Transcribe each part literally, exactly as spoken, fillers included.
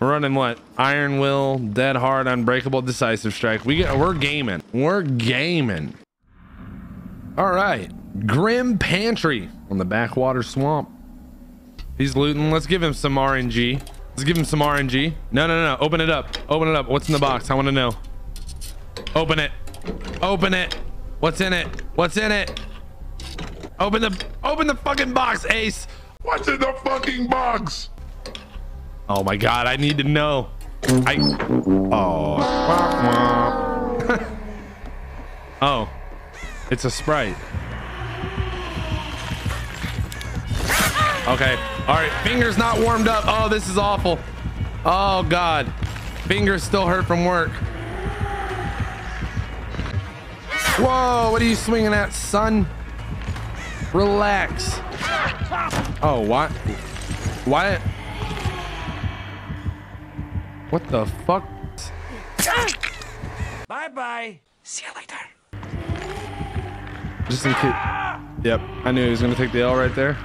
We're running what? Iron Will, Dead Hard, Unbreakable, Decisive Strike. We get, we're gaming. We're gaming. All right. Grim Pantry on the Backwater Swamp. He's looting. Let's give him some R N G. Let's give him some R N G. No, no, no. Open it up. Open it up. What's in the box? I want to know. Open it. Open it. What's in it? What's in it? Open the open the fucking box, Ace. What's in the fucking box? Oh my god, I need to know. I oh. Oh. It's a Sprite. Okay. All right, fingers not warmed up. Oh, this is awful. Oh god. Fingers still hurt from work. Whoa, what are you swinging at, son? Relax. Oh, what? Why? What the fuck? Bye bye. See you later. Just in case. Yep, I knew he was gonna take the L right there.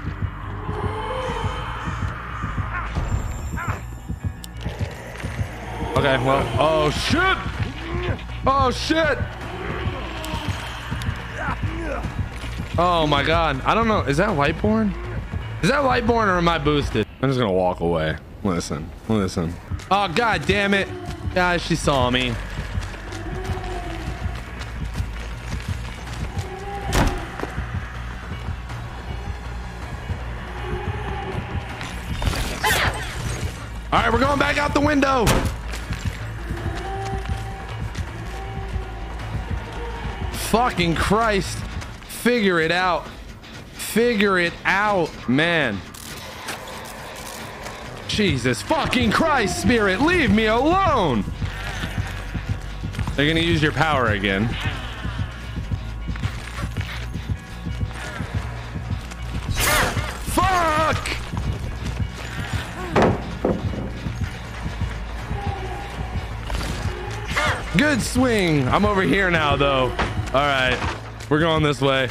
Okay, well. Oh shit! Oh shit! Oh my god. I don't know. Is that Lightborn? Is that Lightborn or am I boosted? I'm just gonna walk away. Listen. Listen. Oh god damn it. God, she saw me. Alright, we're going back out the window. Fucking Christ. Figure it out. Figure it out, man. Jesus fucking Christ, Spirit, leave me alone. They're gonna use your power again. Fuck! Good swing. I'm over here now, though. All right, we're going this way.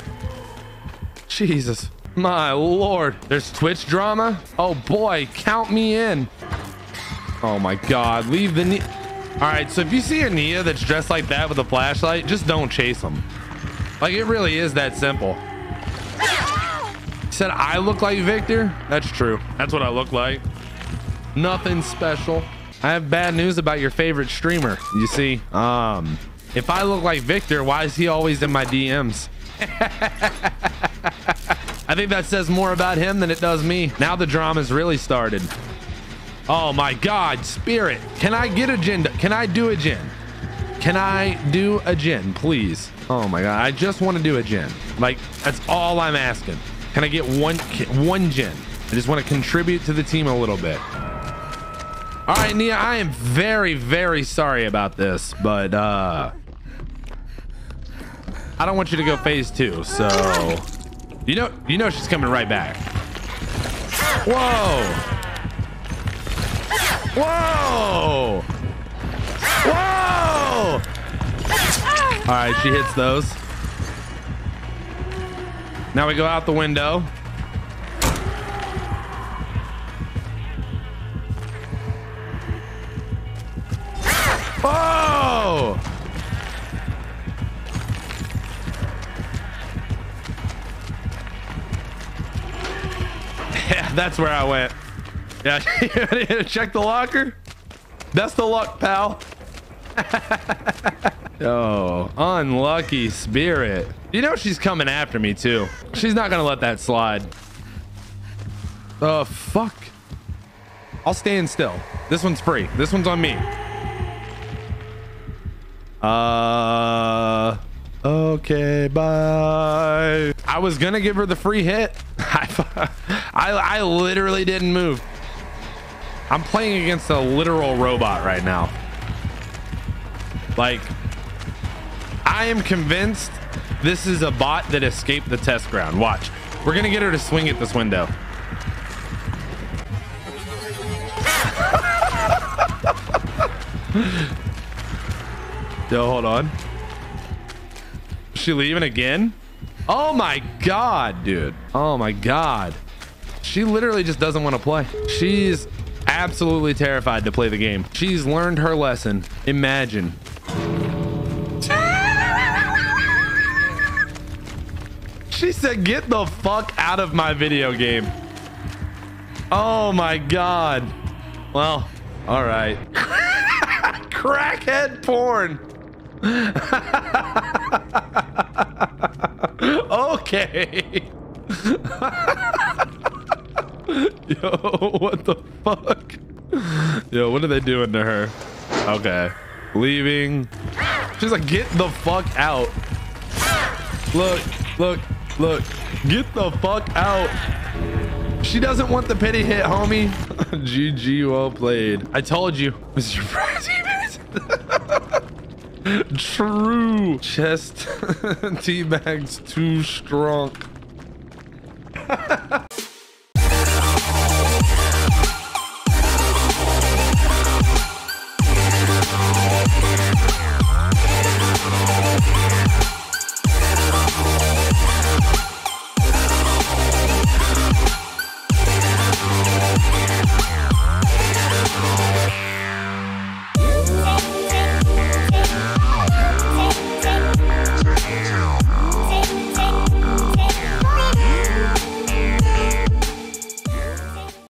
Jesus, my Lord. There's Twitch drama. Oh boy, count me in. Oh my God, leave the Nia. All right, so if you see a Nia that's dressed like that with a flashlight, just don't chase them. Like it really is that simple. Said I look like Victor. That's true. That's what I look like. Nothing special. I have bad news about your favorite streamer. You see, um, if I look like Victor, why is he always in my D Ms? I think that says more about him than it does me. Now the drama's really started. Oh my God, Spirit. Can I get a gin? Can I do a gin? Can I do a gin, please? Oh my God, I just want to do a gin. Like, that's all I'm asking. Can I get one, one gin? I just want to contribute to the team a little bit. All right, Nia, I am very, very sorry about this, but uh, I don't want you to go phase two, so you know you know she's coming right back. Whoa! Whoa! Whoa! All right, she hits those. Now we go out the window. Whoa! Yeah, that's where I went. Yeah, check the locker. Best of luck, pal. Oh, unlucky Spirit. You know she's coming after me too. She's not gonna let that slide. Oh, fuck. I'll stand still. This one's free. This one's on me. Uh, okay, bye. I was gonna give her the free hit. I, I, I literally didn't move. I'm playing against a literal robot right now. Like, I am convinced this is a bot that escaped the test ground. Watch. We're gonna get her to swing at this window. Yo, hold on. Is she leaving again? Oh my God, dude. Oh my God. She literally just doesn't want to play. She's absolutely terrified to play the game. She's learned her lesson. Imagine. She said, get the fuck out of my video game. Oh my God. Well, all right. Crackhead porn. Okay. Yo, what the fuck? Yo, what are they doing to her? Okay. Leaving. She's like, get the fuck out. Look, look. Look, get the fuck out. She doesn't want the pity hit, homie. G G, well played. I told you, Mister Frazy. True. Chest teabags too strong.